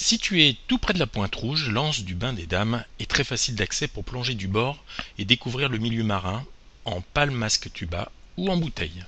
Située tout près de la Pointe Rouge, l'anse du bain des dames est très facile d'accès pour plonger du bord et découvrir le milieu marin en palmasque tuba ou en bouteille.